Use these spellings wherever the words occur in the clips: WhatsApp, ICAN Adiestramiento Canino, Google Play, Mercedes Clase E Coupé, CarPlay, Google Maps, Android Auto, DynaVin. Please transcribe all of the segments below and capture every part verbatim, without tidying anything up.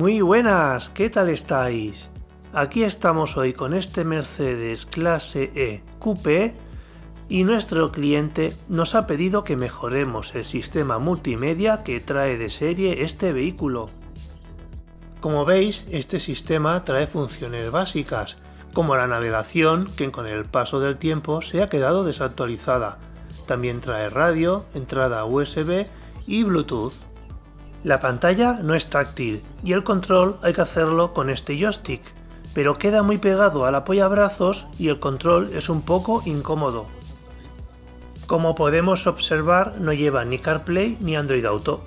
Muy buenas, ¿qué tal estáis? Aquí estamos hoy con este Mercedes Clase E Coupé y nuestro cliente nos ha pedido que mejoremos el sistema multimedia que trae de serie este vehículo. Como veis, este sistema trae funciones básicas, como la navegación, que con el paso del tiempo se ha quedado desactualizada. También trae radio, entrada U S B y Bluetooth. La pantalla no es táctil y el control hay que hacerlo con este joystick, pero queda muy pegado al apoyabrazos y el control es un poco incómodo. Como podemos observar, no lleva ni CarPlay ni Android Auto,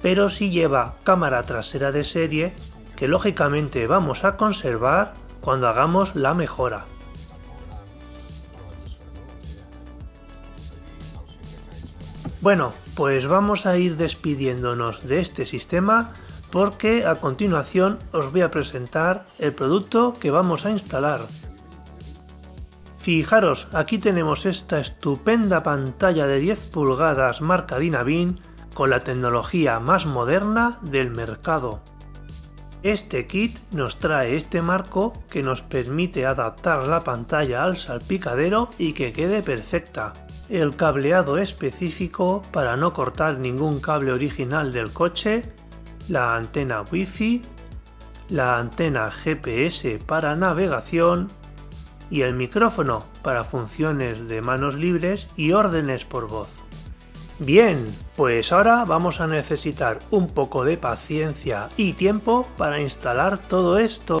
pero sí lleva cámara trasera de serie, que lógicamente vamos a conservar cuando hagamos la mejora. Bueno, pues vamos a ir despidiéndonos de este sistema porque a continuación os voy a presentar el producto que vamos a instalar. Fijaros, aquí tenemos esta estupenda pantalla de diez pulgadas marca DynaVin con la tecnología más moderna del mercado. Este kit nos trae este marco que nos permite adaptar la pantalla al salpicadero y que quede perfecta. El cableado específico para no cortar ningún cable original del coche, la antena Wi-Fi, la antena G P S para navegación y el micrófono para funciones de manos libres y órdenes por voz. Bien, pues ahora vamos a necesitar un poco de paciencia y tiempo para instalar todo esto.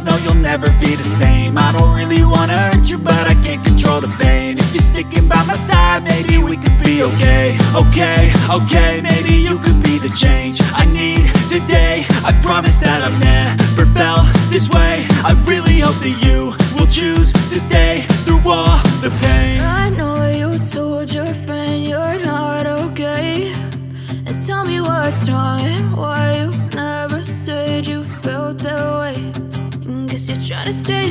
no, you'll never be the same. I don't really wanna hurt you, but I can't control the pain. If you're sticking by my side, maybe we could be okay. Okay, okay, maybe you could be the change I need today. I promise that I've never felt this way. I really hope that you will choose to stay through all the pain. I know you told your friend you're not okay. And tell me what's wrong and why you never said you felt that way. Guess you're trying to stay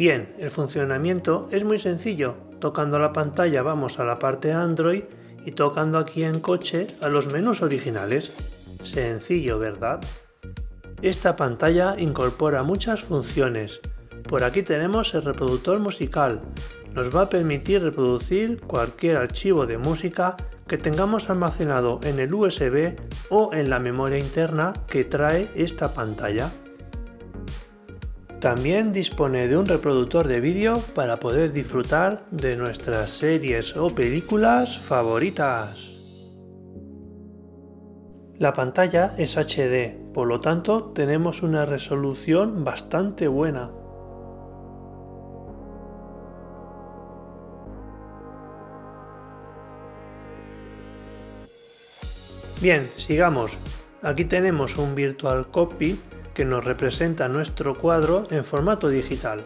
Bien, el funcionamiento es muy sencillo. Tocando la pantalla vamos a la parte Android y tocando aquí en coche a los menús originales. Sencillo, ¿verdad? Esta pantalla incorpora muchas funciones. Por aquí tenemos el reproductor musical. Nos va a permitir reproducir cualquier archivo de música que tengamos almacenado en el U S B o en la memoria interna que trae esta pantalla. También dispone de un reproductor de vídeo para poder disfrutar de nuestras series o películas favoritas. La pantalla es H D, por lo tanto tenemos una resolución bastante buena. Bien, sigamos. Aquí tenemos un Virtual Cockpit que nos representa nuestro cuadro en formato digital.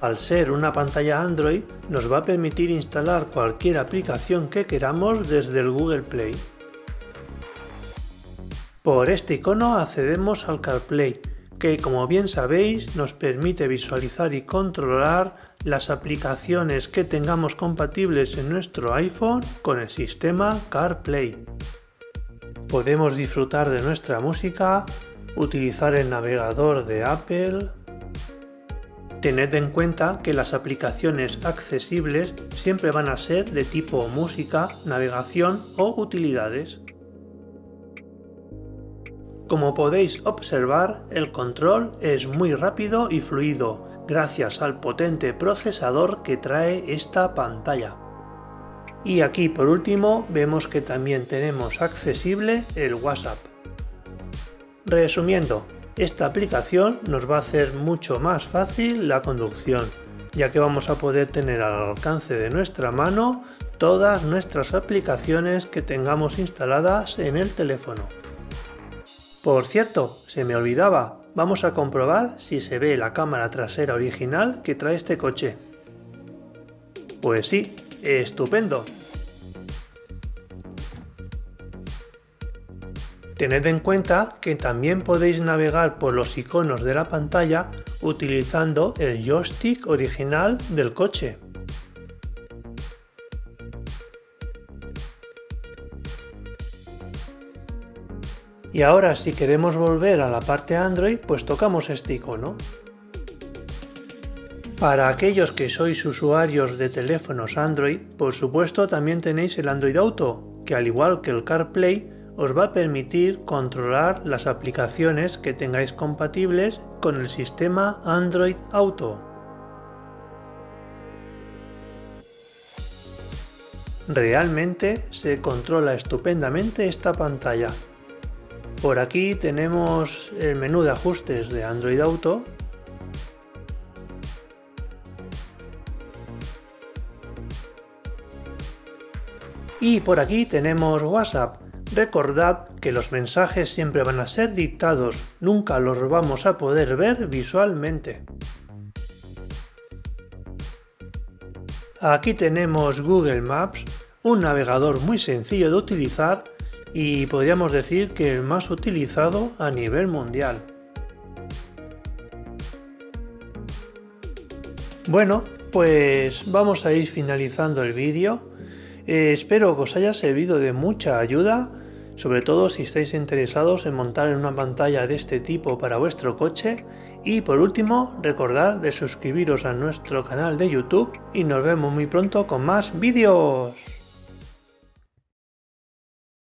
Al ser una pantalla Android, nos va a permitir instalar cualquier aplicación que queramos desde el Google Play. Por este icono accedemos al CarPlay, que como bien sabéis nos permite visualizar y controlar las aplicaciones que tengamos compatibles en nuestro iPhone con el sistema CarPlay. Podemos disfrutar de nuestra música, utilizar el navegador de Apple. Tened en cuenta que las aplicaciones accesibles siempre van a ser de tipo música, navegación o utilidades. Como podéis observar, el control es muy rápido y fluido, gracias al potente procesador que trae esta pantalla. Y aquí por último vemos que también tenemos accesible el WhatsApp. Resumiendo, esta aplicación nos va a hacer mucho más fácil la conducción, ya que vamos a poder tener al alcance de nuestra mano todas nuestras aplicaciones que tengamos instaladas en el teléfono. Por cierto, se me olvidaba, vamos a comprobar si se ve la cámara trasera original que trae este coche. Pues sí. ¡Estupendo! Tened en cuenta que también podéis navegar por los iconos de la pantalla utilizando el joystick original del coche. Y ahora, si queremos volver a la parte Android, pues tocamos este icono. Para aquellos que sois usuarios de teléfonos Android, por supuesto también tenéis el Android Auto, que al igual que el CarPlay, os va a permitir controlar las aplicaciones que tengáis compatibles con el sistema Android Auto. Realmente se controla estupendamente esta pantalla. Por aquí tenemos el menú de ajustes de Android Auto. Y por aquí tenemos WhatsApp. Recordad que los mensajes siempre van a ser dictados, nunca los vamos a poder ver visualmente. Aquí tenemos Google Maps, un navegador muy sencillo de utilizar y podríamos decir que el más utilizado a nivel mundial. Bueno, pues vamos a ir finalizando el vídeo. Eh, espero que os haya servido de mucha ayuda, sobre todo si estáis interesados en montar una pantalla de este tipo para vuestro coche. Y por último, recordad de suscribiros a nuestro canal de YouTube y nos vemos muy pronto con más vídeos.